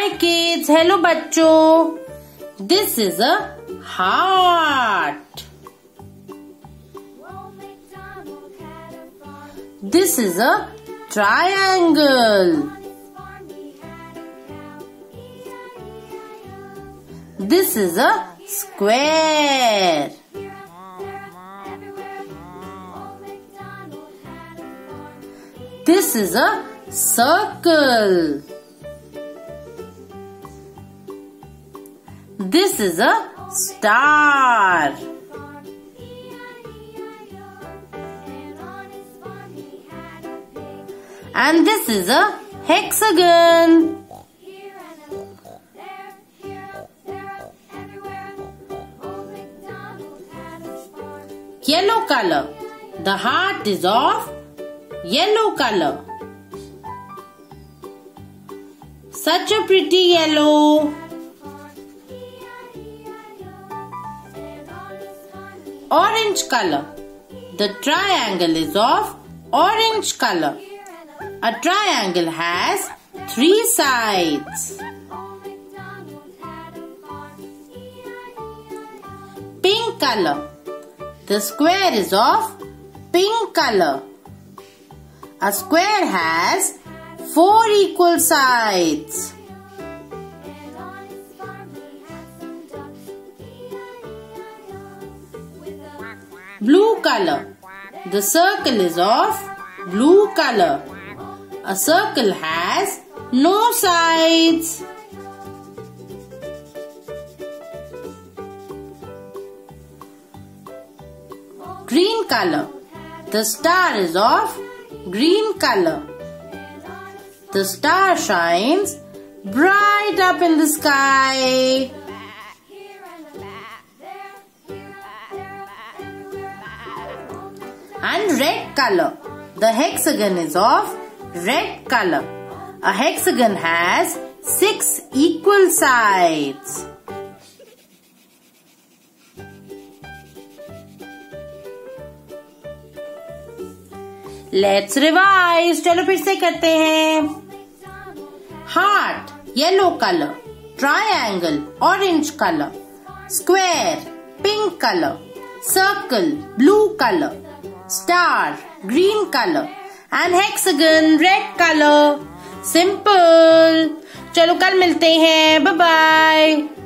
Hi kids, hello bachcho. This is a heart. This is a triangle. This is a square. This is a circle. This is a star. And this is a hexagon. Yellow color. The heart is of yellow color. Such a pretty yellow. Orange color. The triangle is of orange color. A triangle has three sides. Pink color. The square is of pink color. A square has four equal sides. Blue color. The circle is of blue color. A circle has no sides. Green color. The star is of green color. The star shines bright up in the sky. And red color. The hexagon is of red color. A hexagon has six equal sides. Let's revise. चलो फिर से करते हैं. Heart, yellow color. Triangle, orange color. Square, pink color. Circle, blue color. Star, green color. And hexagon, red color. Simple. चलो कल मिलते हैं. Bye bye.